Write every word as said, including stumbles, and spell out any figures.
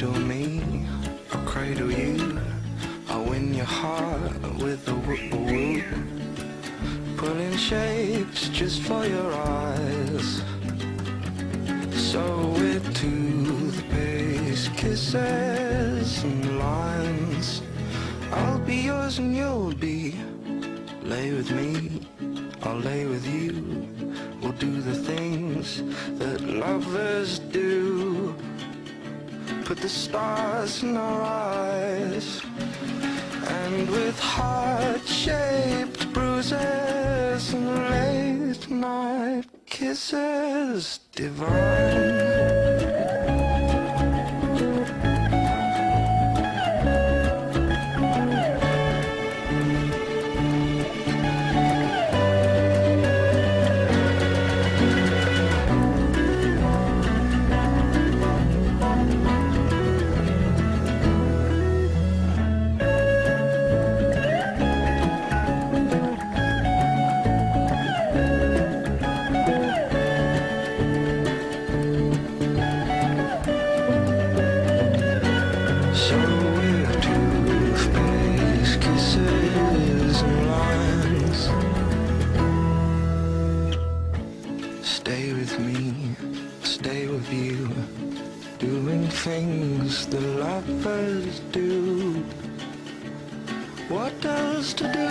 Cradle me, I'll cradle you. I'll win your heart with a whoop-a-whoop. Pulling shapes just for your eyes. So with toothpaste kisses and lines, I'll be yours and you'll be. Lay with me, I'll lay with you. We'll do the things that lovers do. Put the stars in our eyes. And with heart-shaped bruises and late-night kisses divine. Stay with me, stay with you, doing things the lovers do. What else to do?